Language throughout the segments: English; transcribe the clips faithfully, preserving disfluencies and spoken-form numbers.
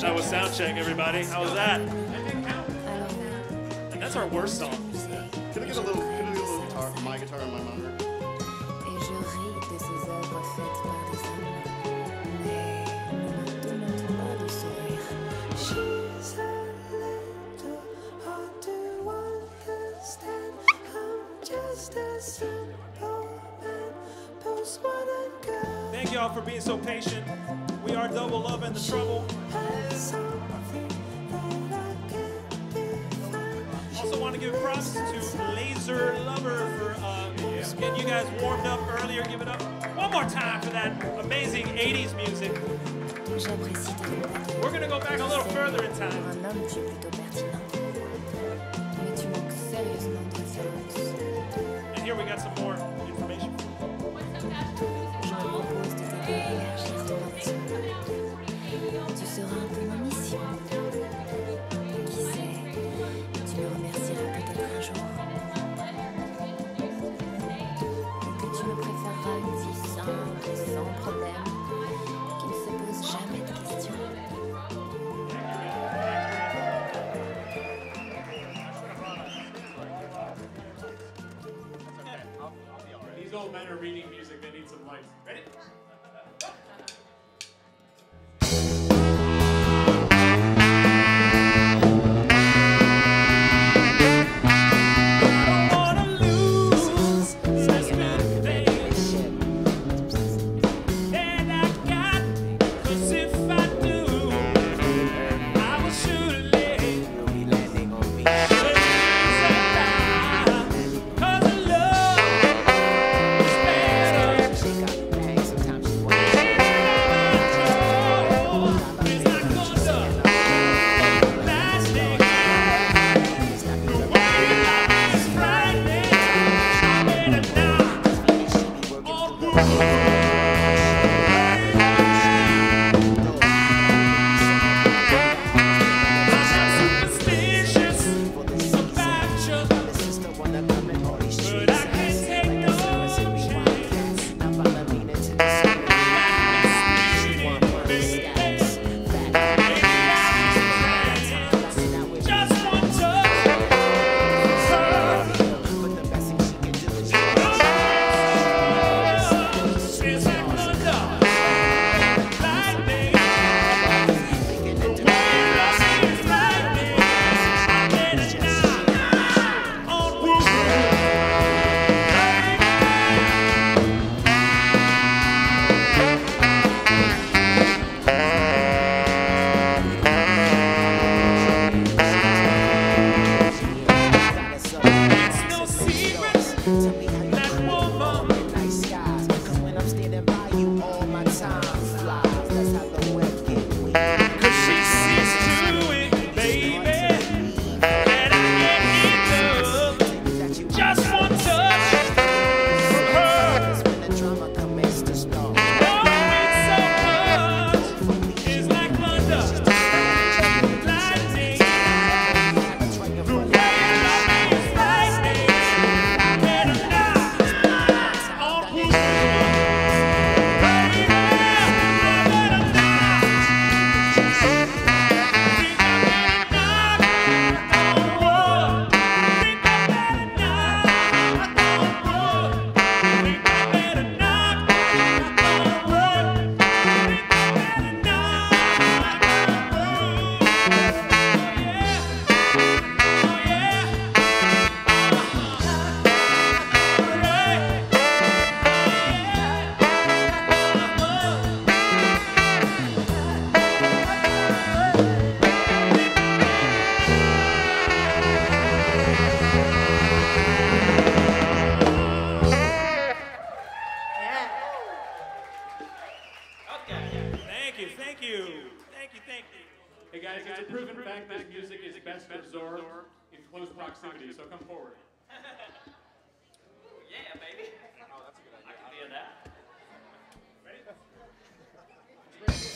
That was sound check, everybody. How was that? And that's our worst song. Can I get a little, can I get a little guitar, my guitar and my monitor? Thank you all for being so patient. We are Double Love and the Trouble. Also want to give props to Laser Lover for uh, getting you guys warmed up earlier. Give it up one more time for that amazing eighties music. We're going to go back a little further in time. And here we got some more information. These old men are reading music, they need some lights. Ready? Sometimes prove fact that music is best absorbed in close proximity, so come forward. Yeah, baby. Oh, that's a good idea. I can hear that. Ready? It's right here. Thank you.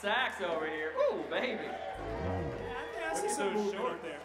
sax over here. Ooh, baby. Yeah, I think I see some movement short there.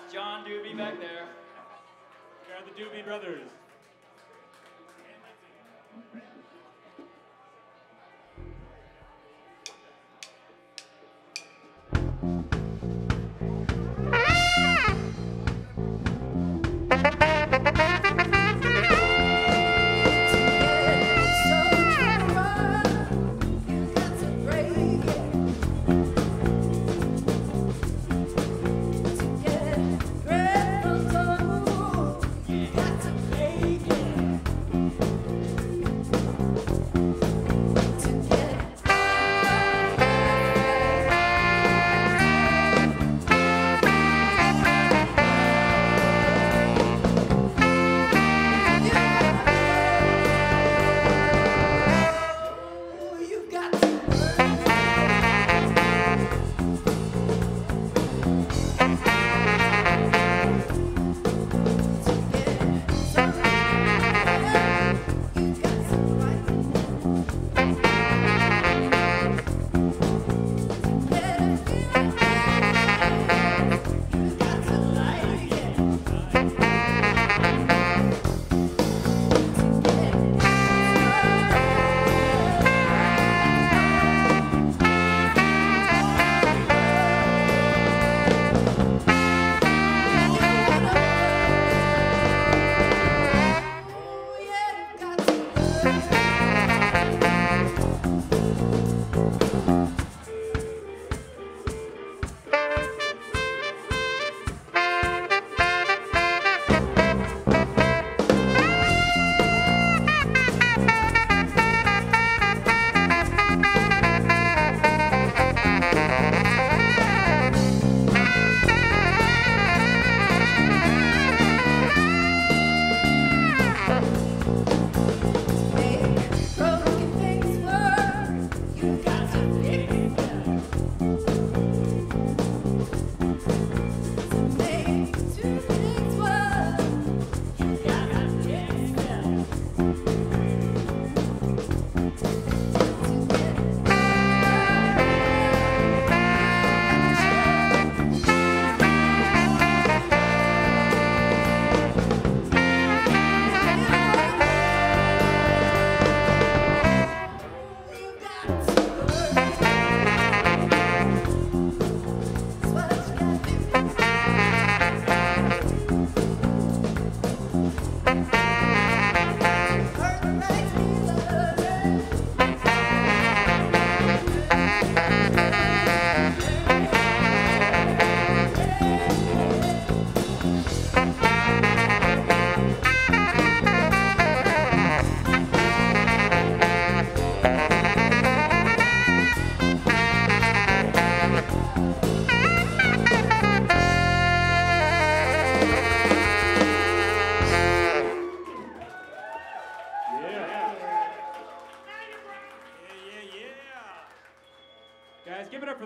That's John Doobie back there. Here are the Doobie Brothers.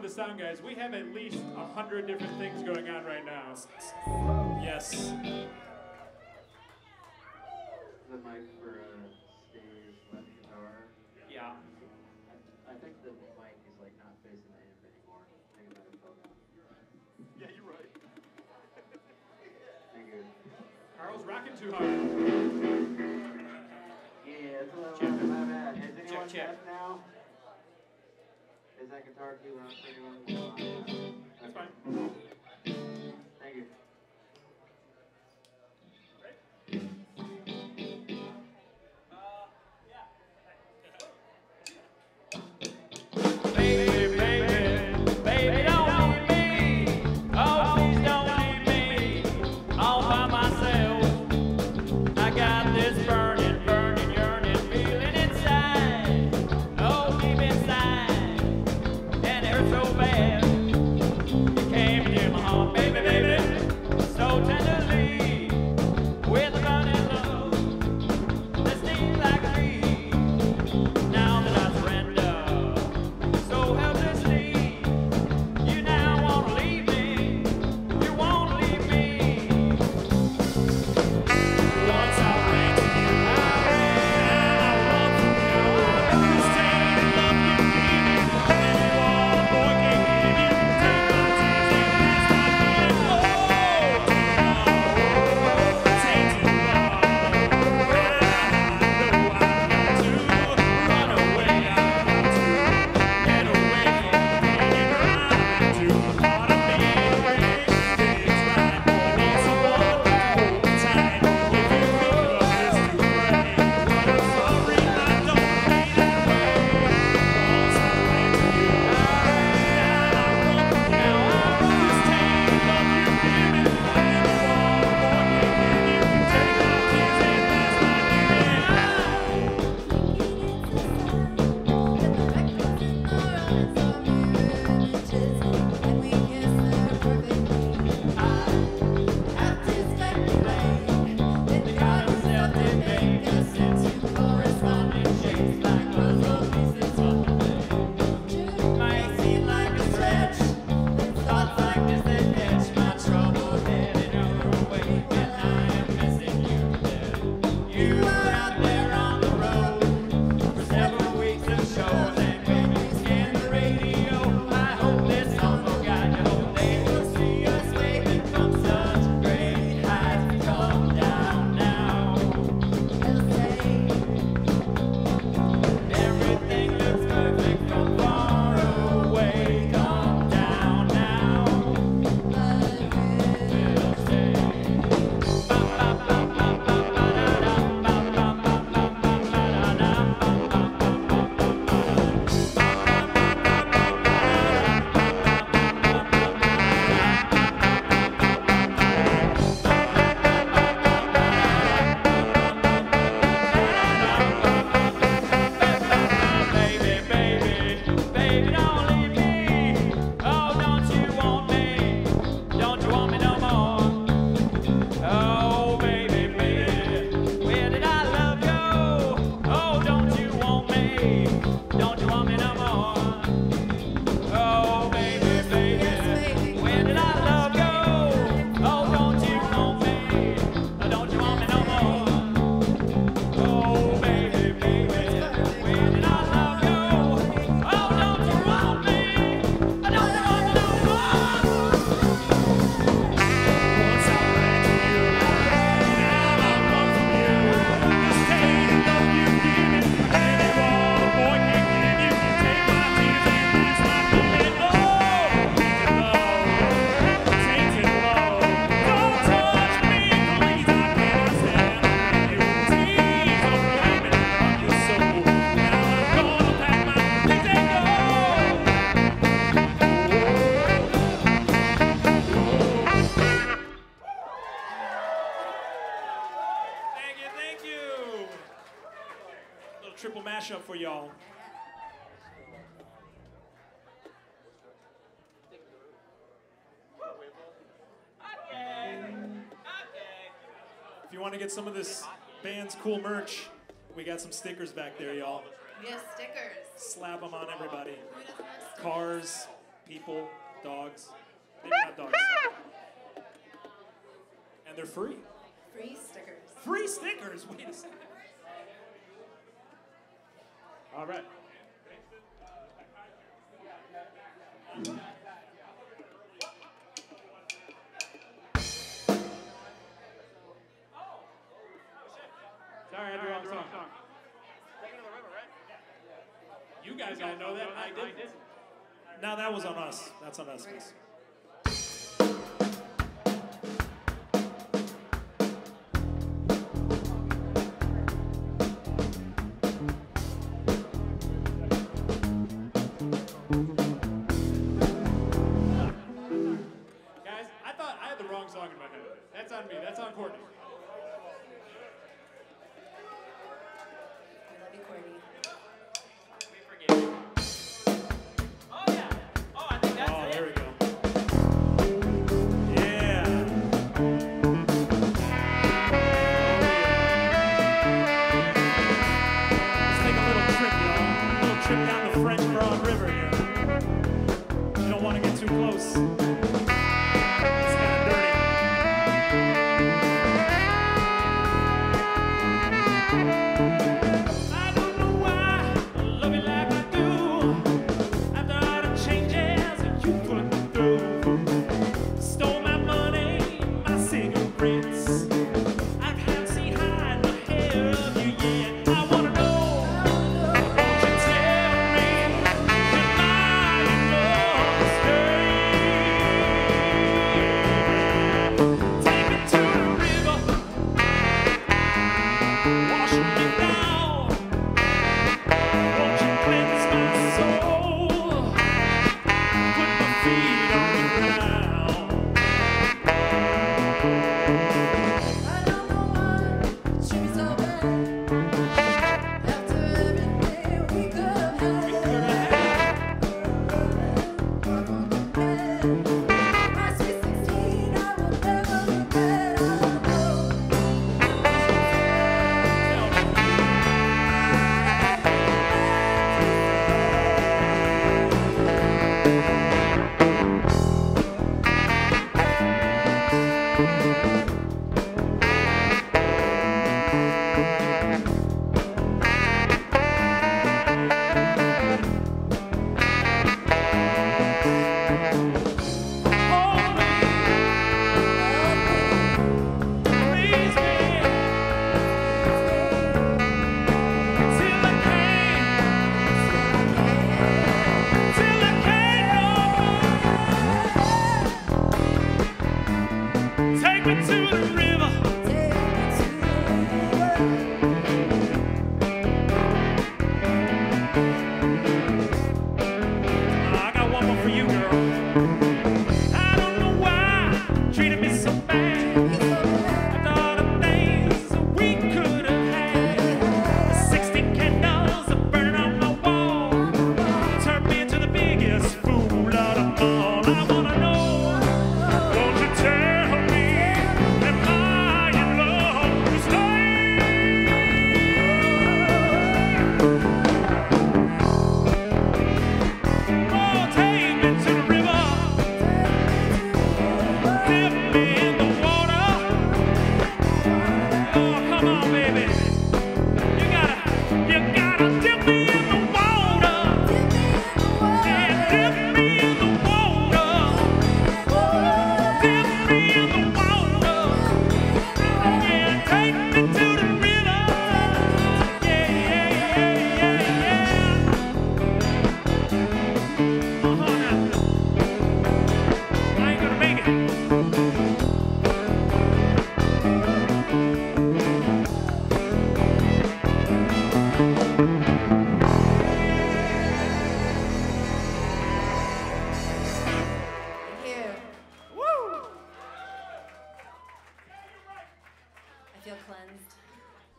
Sound guys, we have at least a hundred different things going on right now. Yes. Is the mic for uh, Steve's left guitar? Yeah. I, I think the mic is like not facing the amp anymore. I think about it fell down. Yeah, you're right. Thank you. Carl's rocking too hard. Yeah, it's a little check. My bad. Is anyone check, check. now? Is that guitar key when I'm playing? That's fine. Thank you. So bad. For y'all. Okay. Okay. If you want to get some of this band's cool merch, we got some stickers back there, y'all. Yes, stickers. Slap them on everybody. Cars, people, dogs. Maybe not dogs. And they're free. Free stickers. Free stickers? Wait a second. All right. Sorry, I had the wrong song. You guys gotta know that. I didn't. No, that was on us. That's on us. Guys. Close. It's kind of dirty.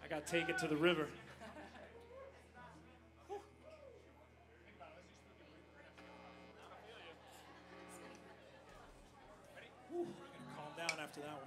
I got to take it to the river. After that one.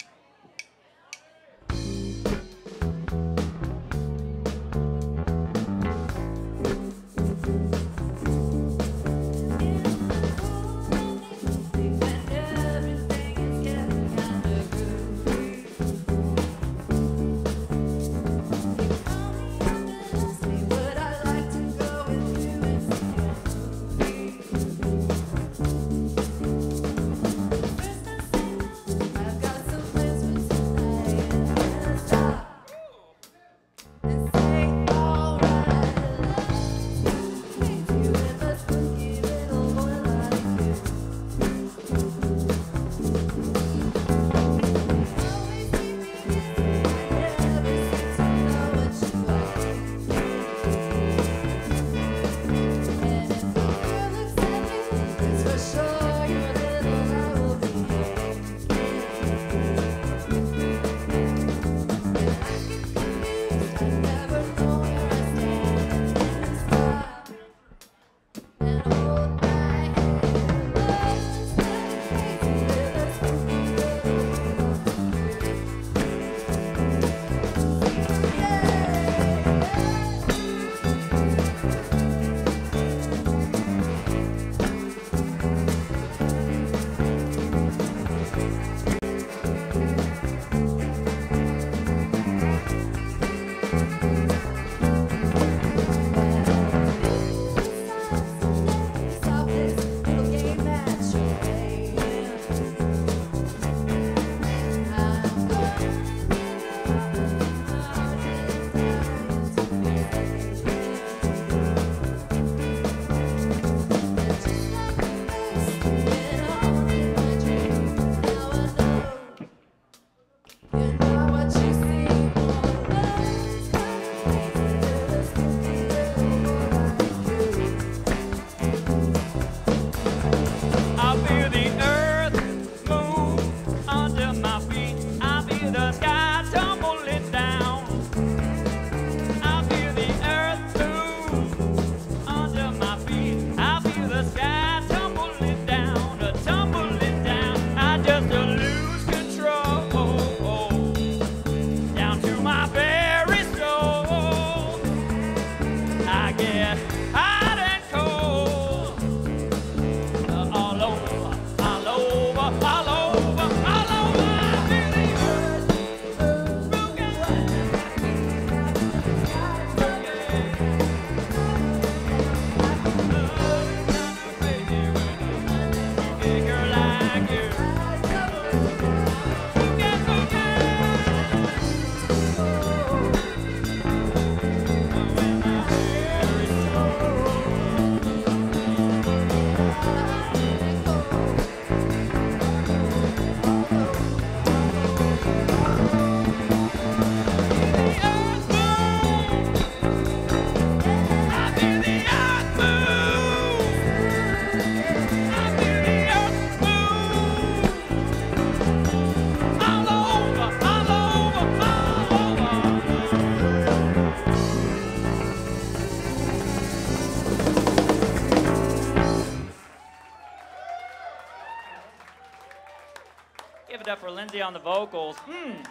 Up for Lindsay on the vocals. Hmm,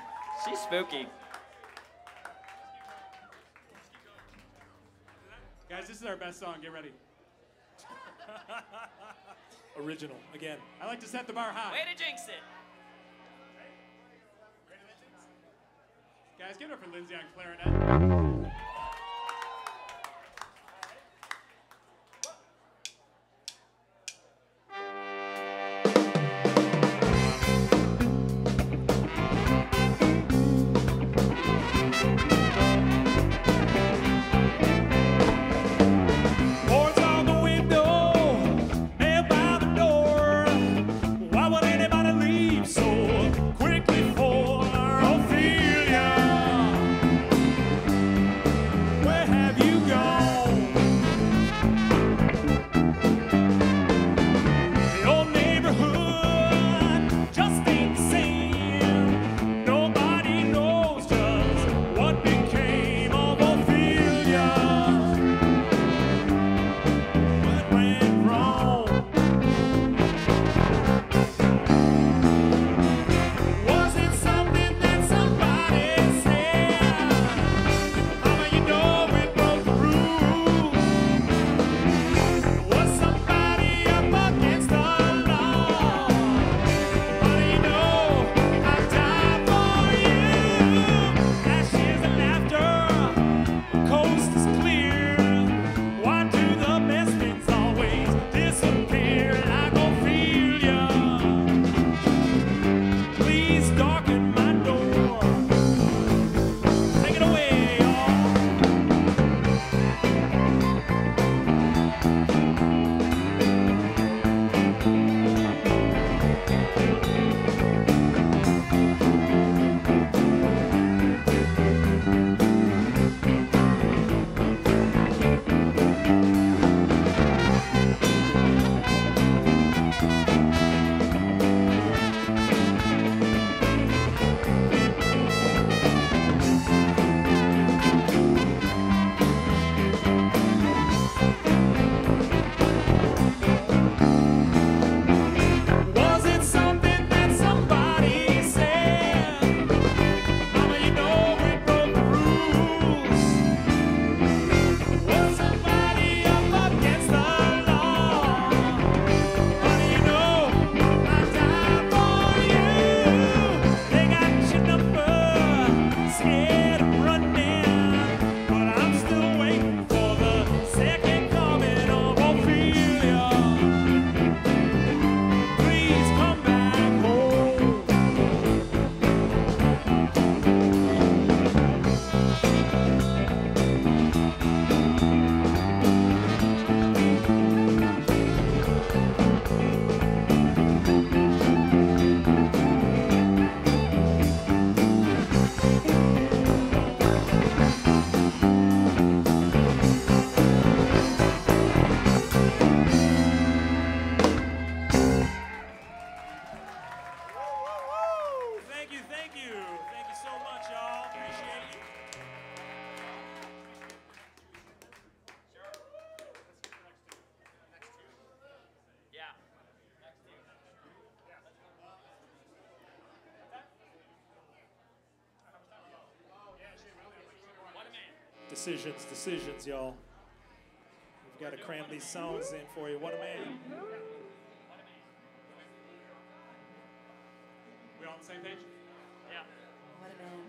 she's spooky. Guys, this is our best song. Get ready. Original, again. I like to set the bar high. Way to jinx it. Guys, give it up for Lindsay on clarinet. Decisions, decisions, y'all. We've got to cram these sounds in for you. What a man. We all on the same page? Yeah. What a man.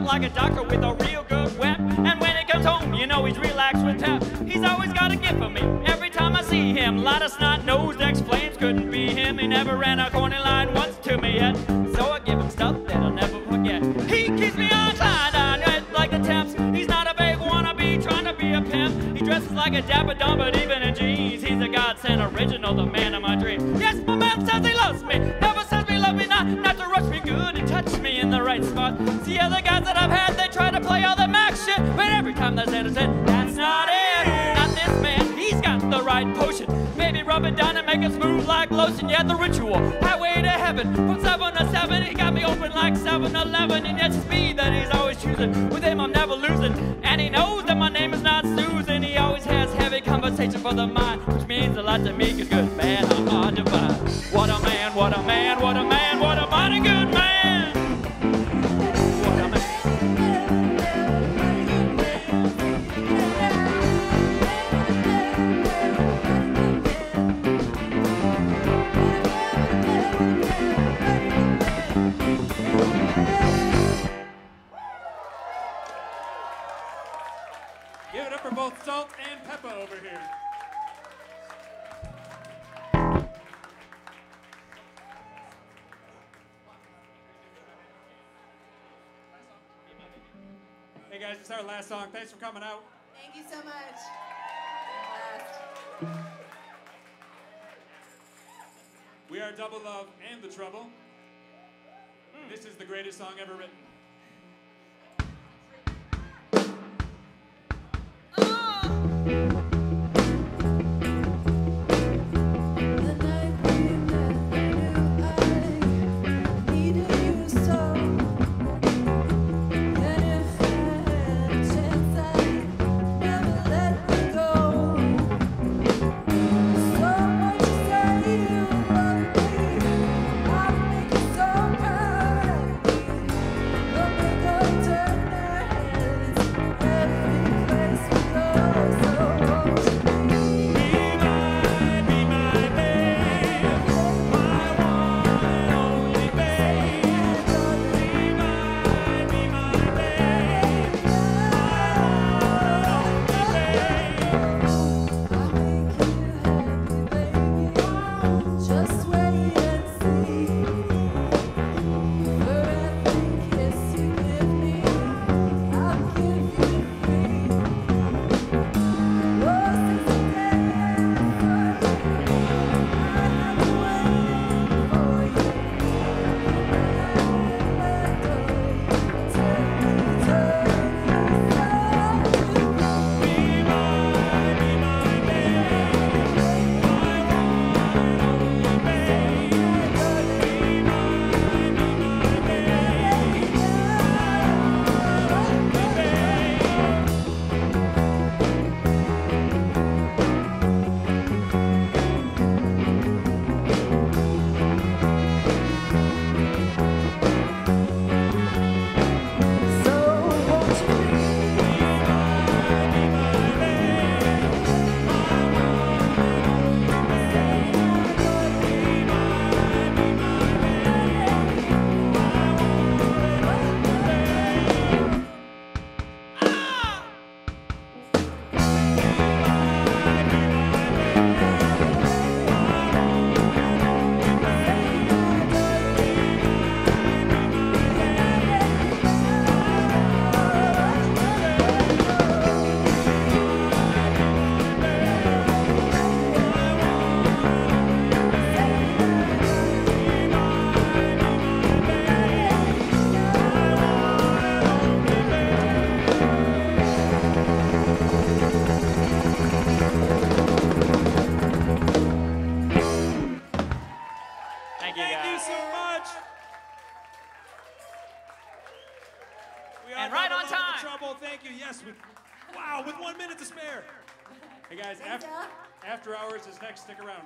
Like a doctor with a real good whip, and when he comes home, you know he's relaxed with tap. He's always got a gift for me. Every time I see him, lot of snot nosed ex flames couldn't be him. He never ran a corny line once to me yet, so I give him stuff that I'll never forget. He keeps me on time, I know like the taps. He's not a big wannabe trying to be a pimp. He dresses like a dapper dumb, but even in jeans, he's a godsend original, the man of my dreams. Yes, my man says he loves me. Never says he loves me not, not to rush me good and touch me in the right spot. See other guys that I've had, they try to play all the Mac shit, but every time they said it, that's not it, not this man. He's got the right potion. Maybe rub it down and make it smooth like lotion. Yeah, the ritual, highway to heaven. From seven to seven, he got me open like seven eleven, and that's speed that he's always choosing. With him, I'm never losing, and he knows that my name is not Susan. He always has heavy conversation for the mind, which means a lot to me, 'cause good man, I'm hard to find. What a man, what a man, what a man, what a mighty good man. Salt and pepper over here. Hey guys, it's our last song. Thanks for coming out. Thank you so much. Last. We are Double Love and the Trouble. Mm. This is the greatest song ever written. Thank you, Thank guys. you so much. We are and right on time. Trouble. Thank you. Yes. With, wow, with one minute to spare. Hey, guys, after, after hours is next. Stick around.